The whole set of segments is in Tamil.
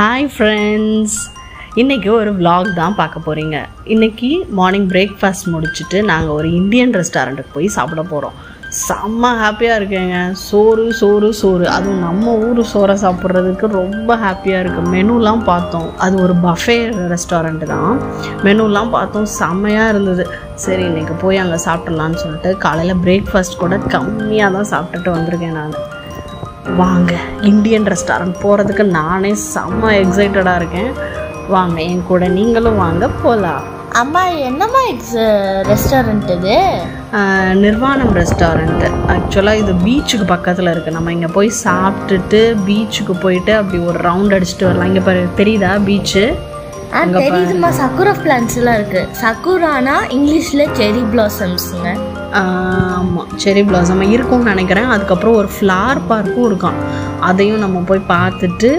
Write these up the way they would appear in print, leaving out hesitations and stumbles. ஹாய் ஃப்ரெண்ட்ஸ், இன்றைக்கி ஒரு vlog தான் பார்க்க போகிறீங்க. இன்றைக்கி மார்னிங் பிரேக்ஃபாஸ்ட் முடிச்சுட்டு நாங்கள் ஒரு இந்தியன் ரெஸ்டாரண்ட்டுக்கு போய் சாப்பிட போகிறோம். செம்ம ஹாப்பியாக இருக்குங்க. சோறு அதுவும் நம்ம ஊர் சோறை சாப்பிட்றதுக்கு ரொம்ப ஹாப்பியாக இருக்குது. மெனுலாம் பார்த்தோம், அது ஒரு பஃபே ரெஸ்டாரண்ட்டு தான். மெனுலாம் பார்த்தோம், செம்மையாக இருந்தது. சரி இன்றைக்கி போய் அங்கே சாப்பிட்லான்னு சொல்லிட்டு காலையில் பிரேக்ஃபாஸ்ட் கூட கம்மியாக தான் சாப்பிட்டுட்டு வந்திருக்கேன் நான். வாங்க இந்தியன் ரெஸ்டாரண்ட் போகிறதுக்கு நானே செம்ம எக்ஸைட்டடாக இருக்கேன். வாங்க என் கூட நீங்களும் வாங்க போகலாம். அம்மா என்னம்மா ரெஸ்டாரண்ட் இது? நிர்வாணம் ரெஸ்டாரண்ட்டு. ஆக்சுவலாக இது பீச்சுக்கு பக்கத்தில் இருக்குது. நம்ம இங்கே போய் சாப்பிட்டுட்டு பீச்சுக்கு போயிட்டு அப்படி ஒரு ரவுண்ட் அடிச்சுட்டு வரலாம். இங்கே தெரியுதா பீச்சு? தெரியுதுமா, சக்குரா பிளான்ட்ஸ்லாம் இருக்குது. சக்குரானா இங்கிலீஷில் செரி பிளாசம்ஸுங்க. ஆமாம், செரி பிளாசம் இருக்கும்னு நினைக்கிறேன். அதுக்கப்புறம் ஒரு ஃப்ளார் பார்க்கும் இருக்கான், அதையும் நம்ம போய் பார்த்துட்டு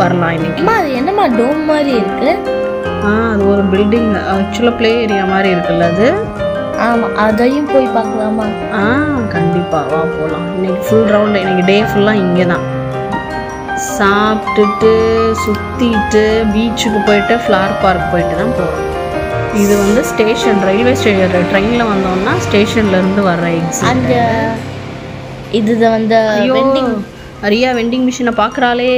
வரலாம் இன்னைக்கு. அது என்னம்மா டோம் மாதிரி இருக்குது? அது ஒரு பில்டிங், ஆக்சுவலாக ப்ளே ஏரியா மாதிரி இருக்குல்ல அது? ஆமாம், அதையும் போய் பார்க்கலாமா? கண்டிப்பாக வா போகலாம். இன்னைக்கு ஃபுல் ரவுண்டு, இன்னைக்கு டே ஃபுல்லாக இங்கே தான். சாப்பிட்டுட்டு சுற்றிட்டு பீச்சுக்கு போயிட்டு ஃப்ளார் பார்க் போயிட்டு தான் போகிறோம். இது வந்து ஸ்டேஷன், ரயில்வே ஸ்டேஷன். ட்ரெயினில் வந்தோம்னா ஸ்டேஷன்லேருந்து வர்ற எக்ஸிட். அந்த இது வந்து நிறையா வெண்டிங் மிஷினை பார்க்குறாளே.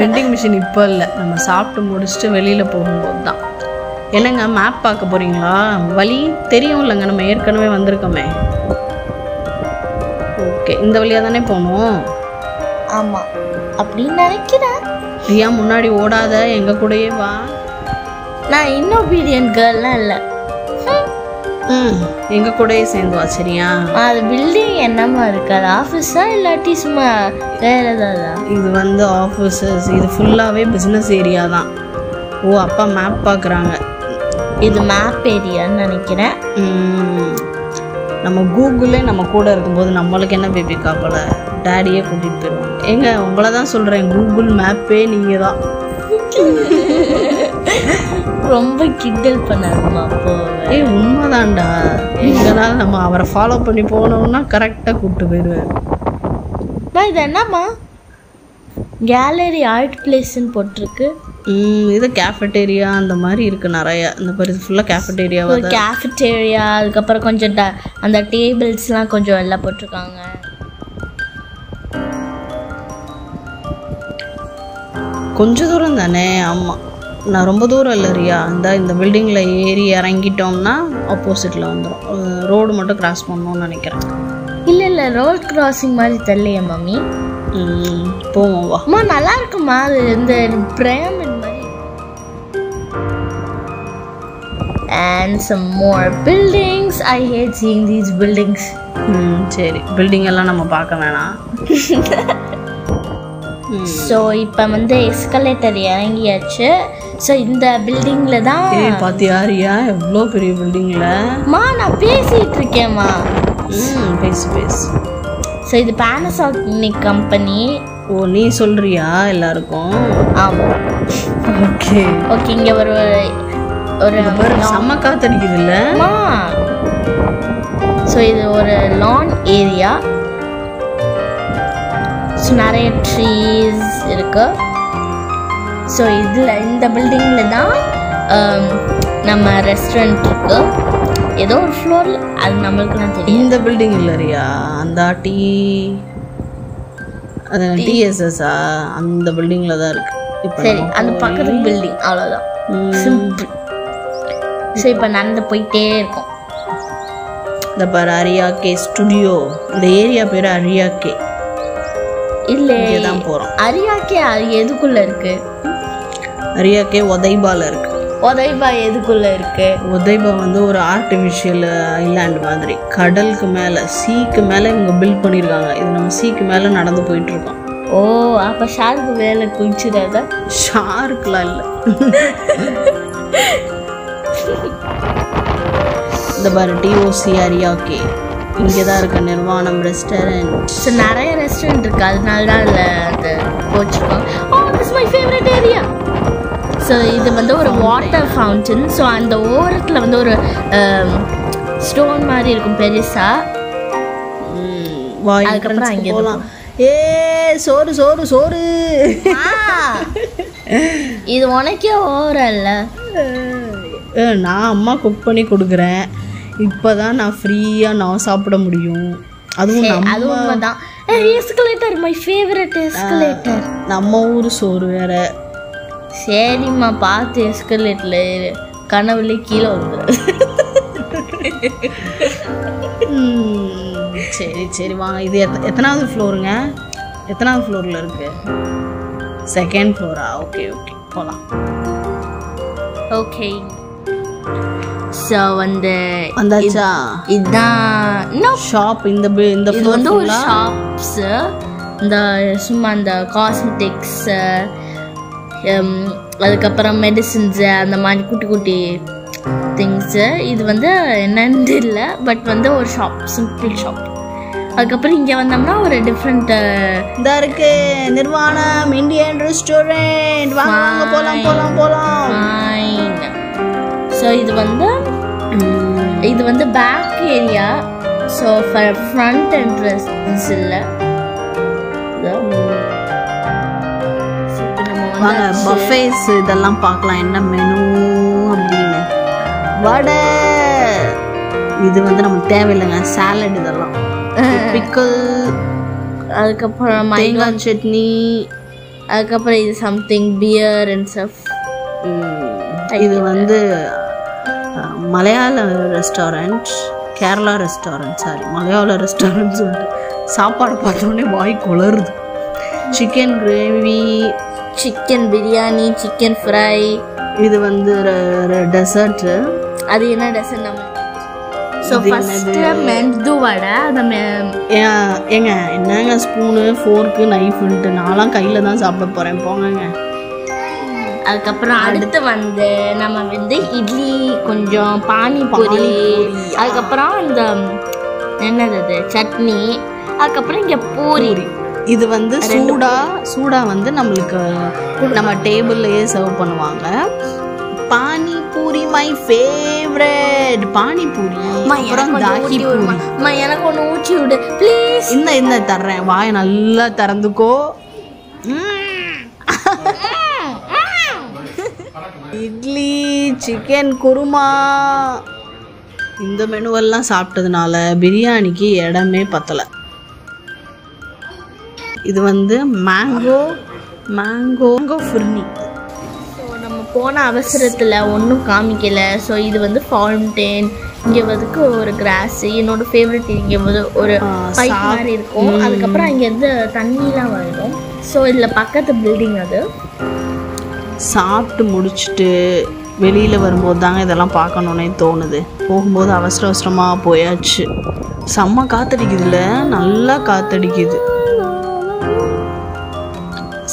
வெண்டிங் மிஷின் இப்போ இல்லை, நம்ம சாப்பிட்டு முடிச்சுட்டு வெளியில் போகும்போது தான். என்னங்க மேப் பார்க்க போகிறீங்களா? வழி தெரியும் இல்லைங்க, நம்ம ஏற்கனவே வந்திருக்கோமே. ஓகே, இந்த வழியாக தானே போகணும். ஆமாம் அப்படின்னு நினைக்கிறேன். ரியா முன்னாடி ஓடாத, எங்கள் கூடயே வா. நான் இன்னோபீடியன்ட் கேர்ள்லாம் இல்லை. எங்கள் கூடயே சேர்ந்து வா, சரியா? அது பில்டிங் என்னமா இருக்குது? அது ஆஃபீஸா இல்லாட்டி சும்மா வேறு ஏதாவதா? இது வந்து ஆஃபீஸஸ், இது ஃபுல்லாகவே பிஸ்னஸ் ஏரியா தான். ஓ, அப்பா மேப் பார்க்குறாங்க. இது மேப் ஏரியான்னு நினைக்கிறேன். நம்ம கூகுளே நம்ம கூட இருக்கும்போது நம்மளுக்கு என்ன பேபி காப்பல டேடியே கூட்டிகிட்டு போயிடுவோம். எங்க உங்களை தான் சொல்கிறேன், கூகுள் மேப்பே நீங்கள் தான். ரொம்ப கிண்டல் பண்ணாருமா அப்போ? உண்மைதான்டா. எங்கனால நம்ம அவரை ஃபாலோ பண்ணி போனோம்னா கரெக்டாக கூப்பிட்டு போயிடுவேன். இது என்னம்மா கேலரி ஆர்ட் பிளேஸ்ன்னு போட்டிருக்கு. இது கேஃபட்டேரியா அந்த மாதிரி இருக்குது நிறையா. இந்த பரிசு ஃபுல்லாக கேஃபட்டேரியாவாக கேஃபட்டேரியா. அதுக்கப்புறம் கொஞ்சம் அந்த டேபிள்ஸ்லாம் கொஞ்சம் எல்லாம் போட்டிருக்காங்க. கொஞ்சம் தூரம் தானே? ஆமாம், நான் ரொம்ப தூரம் இல்லை ரியா. இந்த பில்டிங்கில் ஏறி இறங்கிட்டோம்னா ஆப்போசிட்டில் வந்துடும். ரோடு மட்டும் கிராஸ் பண்ணணும்னு நினைக்கிறேன். இல்லை ரோட் கிராசிங் மாதிரி தெரியலையே மம்மி. போவோம் வா. அம்மா நல்லா இருக்குமா? அது இந்த பிரமிட் மாதிரி. And some more buildings. I hate seeing these buildings. சரி, பில்டிங் எல்லாம் நம்ம பார்க்க வேணாம். ஸோ இப்போ வந்து எஸ்கலேட்டர் இறங்கியாச்சு. ஸோ இந்த பில்டிங்கில் தான் பார்த்தியா ரியா? எவ்வளோ பெரிய பில்டிங்கில்மா நான் பேசிகிட்டு இருக்கேம்மா. பேசு. ஸோ இது பானாசோனிக் கம்பெனி. ஓ, நீ சொல்கிறியா எல்லாருக்கும்? ஆமாம். Okay okay. இங்கே ஒரு ஒரு செம்ம காத்தடிக்குது இல்லைம்மா? ஸோ இது ஒரு லான் ஏரியா. ஸோ நிறைய ட்ரீஸ் இருக்கு. ஸோ இதில் இந்த பில்டிங்கில் தான் நம்ம ரெஸ்டாரண்ட் இருக்கு. ஏதோ ஒரு ஃப்ளோரில், அது நம்மளுக்கு நான் தெரியும். இந்த பில்டிங் இல்லையா அந்த அது டிஎஸ்எஸ்ஸா? அந்த பில்டிங்கில் தான் இருக்கு. சரி, அந்த பக்கத்து பில்டிங் அவ்வளோதான், சிம்பிள். ஸோ இப்போ நடந்து போயிட்டே இருக்கும். இந்த பாரு அரியா கே ஸ்டுடியோ. இந்த ஏரியா பேர் அரியா கே. இல்லைதான் போகிறோம். அரியாக்கே அது எதுக்குள்ளே இருக்கு? அரியாக்கே உதைபாவில் இருக்கு. உதைபா எதுக்குள்ளே இருக்கு? உதைபா வந்து ஒரு ஆர்டிஃபிஷியல் ஐலாண்டு மாதிரி, கடலுக்கு மேலே, சீக்கு மேலே இவங்க பில்ட் பண்ணியிருக்காங்க. இது நம்ம சீக்கு மேலே நடந்து போயிட்டு இருக்கோம். ஓ, அப்போ ஷார்க்கு மேலே குளிச்சுடாதா? ஷார்க்லாம் இல்லை. இந்த பாரு டிஓசி அரியாக்கே. இங்கே தான் இருக்க நிர்வாணம் ரெஸ்டாரண்ட். ஸோ நிறைய ரெஸ்டாரண்ட் இருக்குது, அதனால தான் இல்லை அது போச்சுருக்கோம். Oh, it's my favourite area. So இது வந்து ஒரு வாட்டர் ஃபவுண்டன். ஸோ அந்த ஓரத்தில் வந்து ஒரு ஸ்டோன் மாதிரி இருக்கும் பெருசாக. அதுக்கப்புறம் அங்கே போகலாம். சோறு சோறு சோறு. இது உனக்கே ஓரல்ல. நான் அம்மா குக் பண்ணி கொடுக்குறேன். இப்போ தான் நான் ஃப்ரீயாக நான் சாப்பிட முடியும். அதுவும் உண்மைதான். Escalator my favourite escalator. நம்ம ஊர் சோறு வேற. சரிம்மா பார்த்து எஸ்கலேட்டில் கனவுல கீழே வந்துடு. சரி சரி வாங்க. இது எத்தனாவது ஃப்ளோருங்க? எத்தனாவது ஃப்ளோரில் இருக்குது? செகண்ட் ஃப்ளோரா? ஓகே ஓகே போகலாம். ஓகே ஸோ வந்து வந்தாச்சா? இதுதான் இன்னும் ஷாப். இந்த இது வந்து ஒரு ஷாப்ஸு. இந்த சும்மா இந்த காஸ்மெட்டிக்ஸு, அதுக்கப்புறம் மெடிசின்ஸு, அந்த மாதிரி குட்டி குட்டி திங்ஸு. இது வந்து என்னன்னு இல்லை, பட் வந்து ஒரு ஷாப், சிம்பிள் ஷாப். அதுக்கப்புறம் இங்கே வந்தோம்னா ஒரு டிஃப்ரெண்ட் இதாக இருக்கு. நிர்வாணா இந்தியன் ரெஸ்டாரண்ட், வாங்க போகலாம் போகலாம் போகலாம். ஸோ இது வந்து back area. So front entrance இல்லை. வாங்க பஃபேஸ் இதெல்லாம் பார்க்கலாம், என்ன மெனு அப்படின்னு. வடை இது வந்து நமக்கு தேவையில்லைங்க. சாலட் இதெல்லாம், பிக்கல், அதுக்கப்புறம் தேங்காய் சட்னி, அதுக்கப்புறம் இது சம்திங் பியர் அண்ட் சஃப். இது வந்து மலையாள ரெஸ்டாரண்ட், கேரளா ரெஸ்டாரண்ட், சாரி மலையாள ரெஸ்டாரண்ட்ஸ் உண்டு. சாப்பாடு பார்த்தோன்னே வாய் குளருது. Chicken gravy, chicken biryani, chicken fry. இது வந்து டெசர்ட்டு. அது என்ன டெசர்ட் நம்ம? So first medu vada. அந்த ஏங்க என்னங்க ஸ்பூனு ஃபோர்க்கு நைஃபுன்ட்டு நான்லாம் கையில் தான் சாப்பிட போகிறேன் போங்கங்க. அதுக்கப்புறம் அடுத்து வந்து நம்ம வந்து இட்லி, கொஞ்சம் பானிபூரி, அதுக்கப்புறம் இந்த என்னது அது சட்னி, அதுக்கப்புறம் இங்கே பூரி. இது வந்து சூடாக வந்து நம்மளுக்கு நம்ம டேபிள்லேயே சர்வ் பண்ணுவாங்க. Panipuri my favourite, panipuri. அப்புறம் எனக்கு ஒன்று ஊற்றி விடு ப்ளீஸ். இந்த தர்றேன், வாயை நல்லா திறந்துக்கோ. இட்லி, சிக்கன் குருமா. இந்த மெனுவெல்லாம் சாப்பிட்டதுனால பிரியாணிக்கு இடமே பத்தலை. இது வந்து மேங்கோ ஃபுர்னி. ஸோ நம்ம போன அவசரத்தில் ஒன்றும் காமிக்கலை. ஸோ இது வந்து ஃபவுண்டேன். இங்கே வந்துக்கு ஒரு கிராஸு, என்னோட ஃபேவரட். இங்கே வந்து ஒரு பைப் மாதிரி இருக்கும். அதுக்கப்புறம் அங்கேருந்து தண்ணிலாம் வரும். ஸோ இதில் பக்கத்து பில்டிங். அது சாப்பிட்டு முடிச்சுட்டு வெளியில் வரும்போது தாங்க இதெல்லாம் பார்க்கணுன்னே தோணுது. போகும்போது அவசரமாக போயாச்சு. செம்ம காற்றடிக்குதுல, நல்லா காற்றடிக்குது,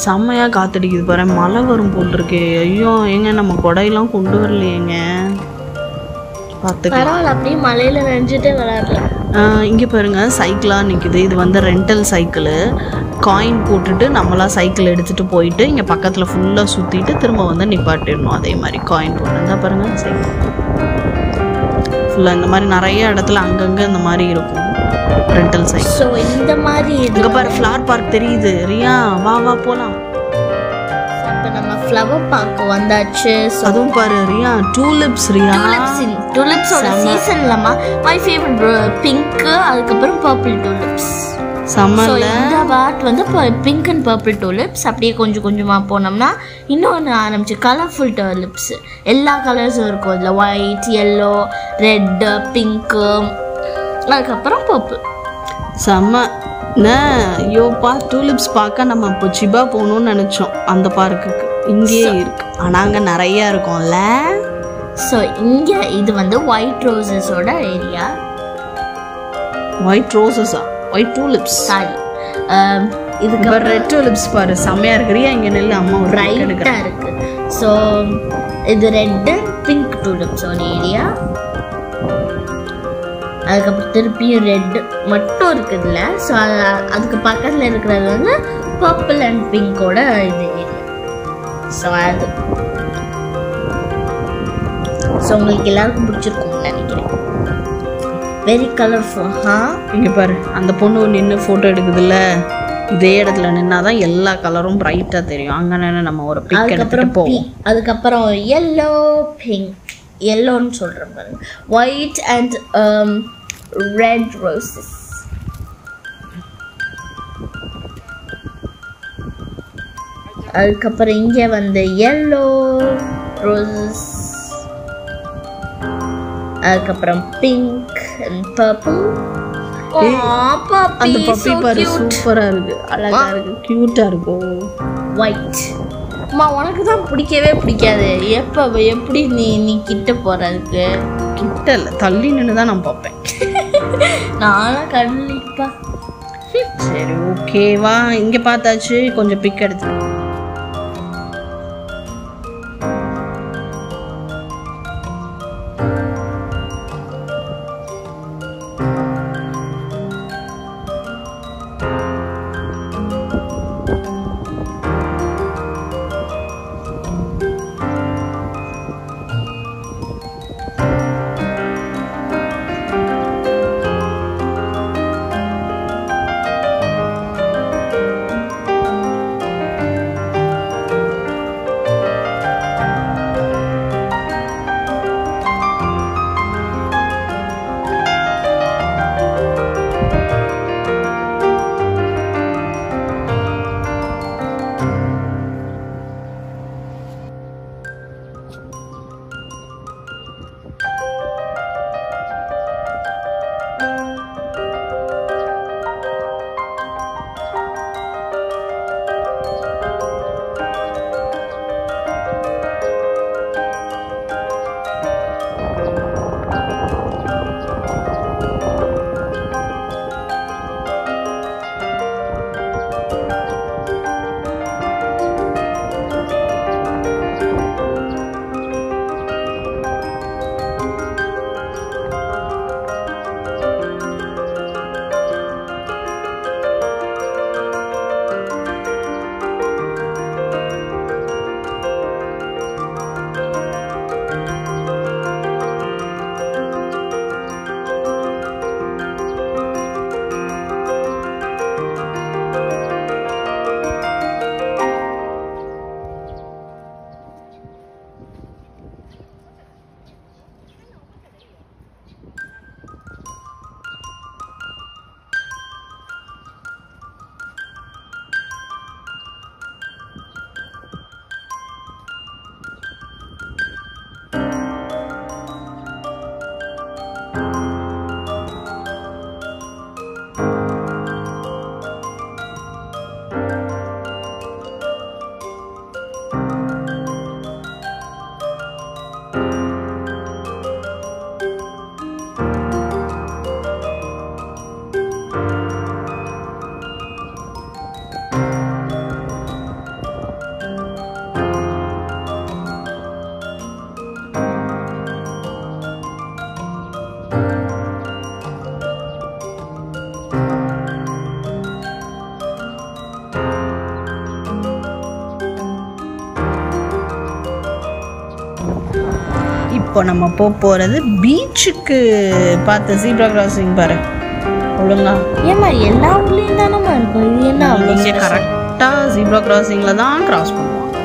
செம்மையாக காற்றடிக்குது. பாரு மழை வரும் போல் இருக்கு. ஐயோ ஏங்க நம்ம கொடையெல்லாம் கொண்டு வரலையேங்க. பார்த்துக்கலாம் அப்படியே மழையில் நினைஞ்சிட்டே விளையாடலாம். இங்கே பாருங்கள் சைக்கிளாக நிற்குது. இது வந்து ரெண்டல் சைக்கிளு. காயின் போட்டுட்டு நம்மளாம் சைக்கிள் எடுத்துகிட்டு போயிட்டு இங்கே பக்கத்தில் ஃபுல்லாக சுற்றிட்டு திரும்ப வந்து நிப்பாட்டிடணும். அதே மாதிரி காயின் போட்டுருந்தால் பாருங்கள் சைக்கிள் ஃபுல்லாக. இந்த மாதிரி நிறைய இடத்துல அங்கங்கே இந்த மாதிரி இருக்கும் ரெண்டல் சைக்கிள். ஸோ இந்த மாதிரி இங்கே பாரு ஃப்ளவர் பார்க் தெரியுது. ரியா வா வா போகலாம். ஃப்ளவர் பார்க் வந்தாச்சு. அதுவும் பாரு ரியா, டூலிப்ஸ். ரியா டூலிப்ஸோட சீசன்லமா மை ஃபேவரட் பிங்க், அதுக்கப்புறம் பர்பிள் டூலிப்ஸ். சம்மர்ல இந்த வாட் வந்து பிங்க் அண்ட் பர்பிள் டூலிப்ஸ். அப்படியே கொஞ்சம் கொஞ்சமாக போனோம்னா இன்னொன்று ஆரம்பிச்சு கலர்ஃபுல் டூலிப்ஸ். எல்லா கலர்ஸும் இருக்கும் அதில். ஒயிட், எல்லோ, ரெட்டு, பிங்க்கு, அதுக்கப்புறம் பர்பிள். செம்ம யோப்பா டூலிப்ஸ் பார்க்க நம்ம இப்போ சிபா போகணும்னு நினச்சோம். அந்த பார்க்குக்கு இங்கேயே இருக்கு, ஆனால் அங்கே நிறையா இருக்கும்ல. ஸோ இங்கே இது வந்து ஒயிட் ரோசஸோட ஏரியா. ஒயிட் ரோசஸா? White tulips sorry. இதுக்கு ரெட் டூலிப்ஸ் பாரு, செம்மையா இருக்கிறியா. இங்கே நெல் அம்மா ரைட்டாக இருக்கு. ஸோ இது ரெட் அண்ட் பிங்க் டூலிப்ஸோட ஏரியா. அதுக்கப்புறம் திருப்பியும் ரெட்டு மட்டும் இருக்குதுல்ல. ஸோ அதுக்கு பக்கத்தில் இருக்கிறது வந்து பர்பிள் அண்ட் பிங்கோட இது ஏரியா. ஸோ அது உங்களுக்கு எல்லாருக்கும் பிடிச்சிருக்கும்னு நினைக்கிறேன். Very colourful. இங்கே பாரு அந்த பொண்ணு நின்று ஃபோட்டோ எடுக்குதுல்ல. இதே இடத்துல நின்னா தான் எல்லா கலரும் பிரைட்டாக தெரியும். அங்கே நம்ம ஒரு பிங்க் எடுத்துகிட்டு போவோம். அதுக்கப்புறம் எல்லோ பிங்க் எல்லோன்னு சொல்கிறேன் பாருங்க. White and red roses. அதுக்கப்புறம் இங்கே வந்து எல்லோ ரோசஸ், அதுக்கப்புறம் பிங்க் அண்ட் பர்பிள். அந்த பப்பி பாரு சூப்பரா இருக்கு, அழகா இருக்கு, கியூட்டா இருக்கும். ஒயிட் அம்மா உனக்கு தான் பிடிக்கவே பிடிக்காது. எப்போ எப்படி நீ கிட்ட போறதுக்கு கிட்ட இல்லை, தள்ளி நின்று தான் நான் பார்ப்பேன். நானும் கண்டிப்பா சரி ஓகேவா. இங்கே பார்த்தாச்சு, கொஞ்சம் பிக் எடுத்து நம்ம போறது பீச்சுக்கு. பார்த்து ஜீப்ரா கிராசிங் பாரு ஒழுங்கா. ஏமா எல்லா ஊர்லயும் தானமா இருக்கும் இது, என்ன அவங்க கரெக்டா ஜீப்ரா கிராசிங்ல தான் கிராஸ் பண்ணுவாங்க,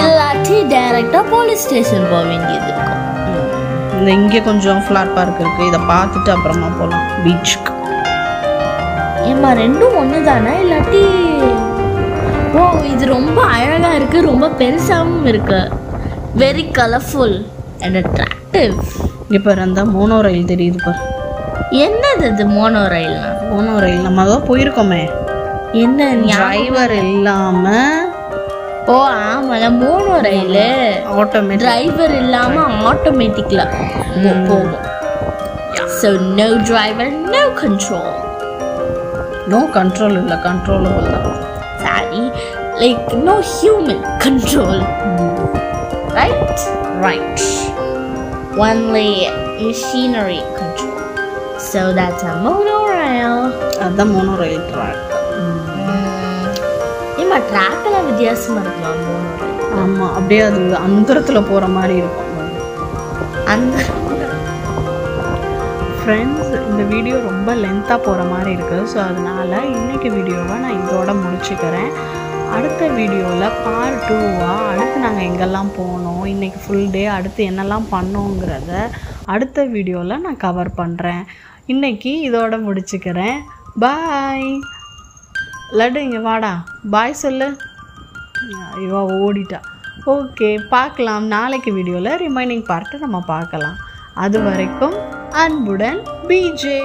இல்லாட்டி டைரக்டா போலீஸ் ஸ்டேஷன் போக வேண்டியது இருக்கும். இந்த இங்கே கொஞ்சம் ஃபிளாட் பார்க் இருக்கு, இதை பார்த்துட்டு அப்புறமா போகலாம் பீச்சுக்கு. ஏமா ரெண்டும் ஒன்று தானே, இல்லாட்டி ஓ இது ரொம்ப அழகா இருக்கு, ரொம்ப பெருசாகவும் இருக்கு, வெரி கலர்ஃபுல் and attractive. இங்க பாருந்தா மோனோ ரயில் தெரியுது பாரு. என்னது இது மோனோ ரயில்னா? மோனோ ரயில் நம்ம தான் போயிருக்கோமே. என்ன டிரைவர் இல்லாம? ஓ ஆமால மோனோ ரயில் ஆட்டோமேட்டிக், டிரைவர் இல்லாம ஆட்டோமேட்டிக்கலா போகும். So no driver, no control. No control இல்ல, controllable தான். Sorry, like no human control. Right? Right. Only machinery control. So that's a monorail. That's a monorail track. Ima track la vidhyasam irukku monorail. Amma abbe adu andhrathula pora mari irukku. And friends, இந்த வீடியோ ரொம்ப லென்த்தாக போகிற மாதிரி இருக்குது. ஸோ அதனால் இன்றைக்கி வீடியோவை நான் இதோட முடிச்சுக்கிறேன். அடுத்த வீடியோவில் பார்ட் 2வாக அடுத்து நாங்கள் எங்கெல்லாம் போனோம், இன்றைக்கி ஃபுல் டே அடுத்து என்னெல்லாம் பண்ணோங்கிறத அடுத்த வீடியோவில் நான் கவர் பண்ணுறேன். இன்றைக்கி இதோட முடிச்சுக்கிறேன். பாய். லட்டு இங்கே வாடா, பாய் சொல்லு. ஐயோ ஓடிட்டா. ஓகே, பார்க்கலாம் நாளைக்கு வீடியோவில். ரிமைனிங் பார்ட்டு நம்ம பார்க்கலாம். அது வரைக்கும் அன்புடன் பிஜே.